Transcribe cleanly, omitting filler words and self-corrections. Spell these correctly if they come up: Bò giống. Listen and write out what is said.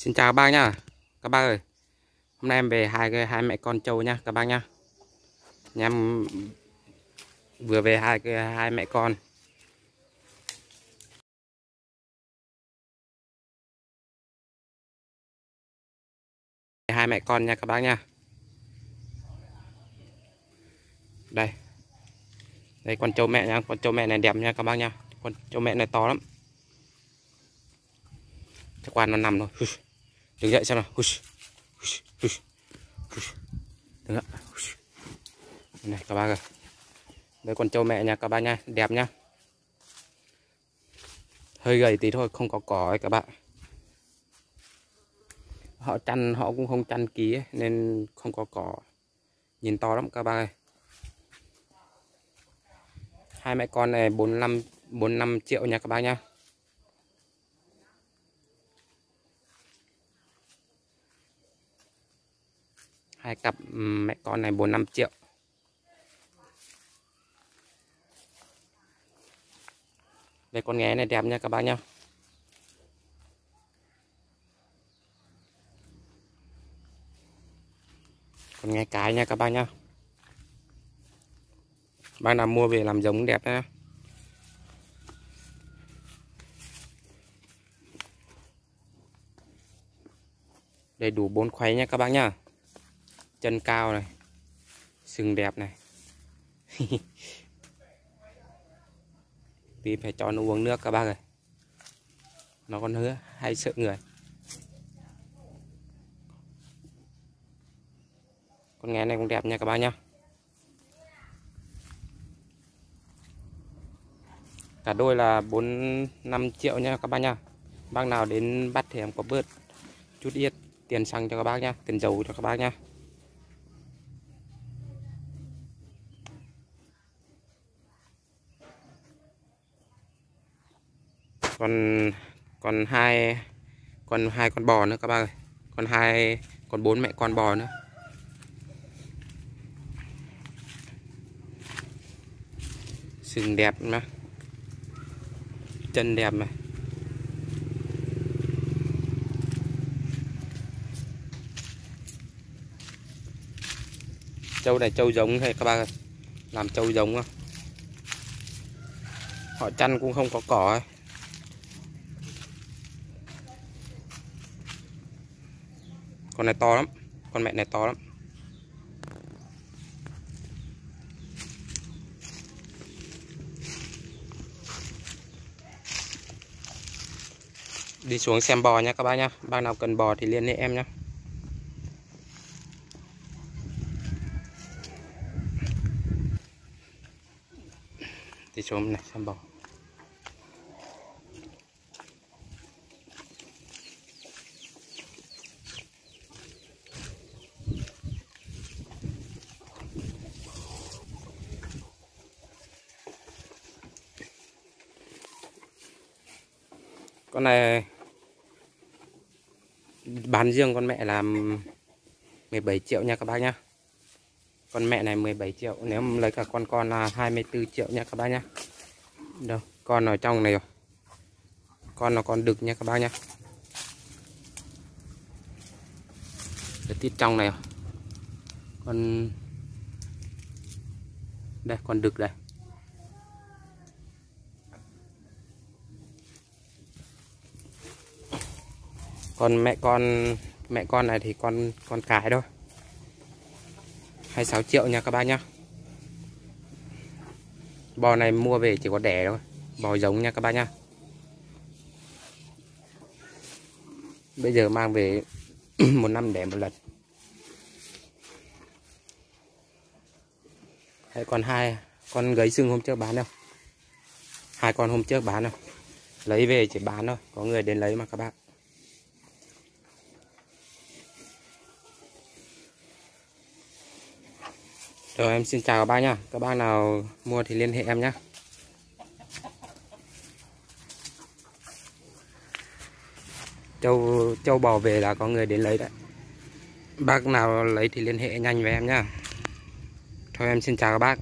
Xin chào các bác nhá. Các bác ơi, hôm nay em về hai mẹ con trâu nhá các bác nhá. Em vừa về hai mẹ con. Hai mẹ con nha các bác nha. Đây. Đây con trâu mẹ nha, con trâu mẹ này đẹp nha các bác nha. Con trâu mẹ này to lắm. Chắc qua nó nằm thôi. Đứng dậy xem nào. Đứng dậy. Này các bác ơi. Đây con trâu mẹ nha các bác nha, đẹp nha. Hơi gầy tí thôi, không có cỏ ấy các bạn. Họ chăn, họ cũng không chăn ký ấy, nên không có cỏ. Nhìn to lắm các bác ơi. Hai mẹ con này 45 triệu nha các bác nhá. Hai cặp mẹ con này 45 triệu. Đây con nghé này đẹp nha các bác nhá. Còn nghe cái nha các bác nhá. Bác nào mua về làm giống đẹp nhá. Đầy đủ 4 khoáy nha các bác nhá. Chân cao này, sừng đẹp này. Vì phải cho nó uống nước các bác ơi. Nó còn hứa hay sợ người. Con nghé này cũng đẹp nha các bác nhá. Cả đôi là 45 triệu nha các bác nhá. Bác nào đến bắt thì em có bớt chút ít tiền xăng cho các bác nhá, tiền dầu cho các bác nhá. Còn hai con bò nữa các bác ơi. Còn 4 mẹ con bò nữa. Sừng đẹp mà. Chân đẹp mà. Trâu này trâu giống hay các bác ơi. Làm trâu giống không? Họ chăn cũng không có cỏ ấy. Con này to lắm. Con mẹ này to lắm. Đi xuống xem bò nha các bác nhá. Bác nào cần bò thì liên hệ em nhá. Đi xuống này xem bò. Con này bán riêng con mẹ là 17 triệu nha các bác nhá. Con mẹ này 17 triệu, nếu lấy cả con là 24 triệu nha các bác nhá. Đâu, con ở trong này rồi. Con là con đực nha các bác nhá. Cái tít trong này rồi. Con đây, con đực đây. Còn mẹ con này thì con cái thôi. 26 triệu nha các bác nhá. Bò này mua về chỉ có đẻ thôi, bò giống nha các bác nhá. Bây giờ mang về một năm đẻ một lần. Hay còn hai con gấy sưng hôm trước bán đâu. Hai con hôm trước bán đâu. Lấy về chỉ bán thôi, có người đến lấy mà các bác. Rồi em xin chào các bác nhá. Các bác nào mua thì liên hệ em nhá. Trâu bò về là có người đến lấy đấy. Bác nào lấy thì liên hệ nhanh với em nhá. Thôi em xin chào các bác.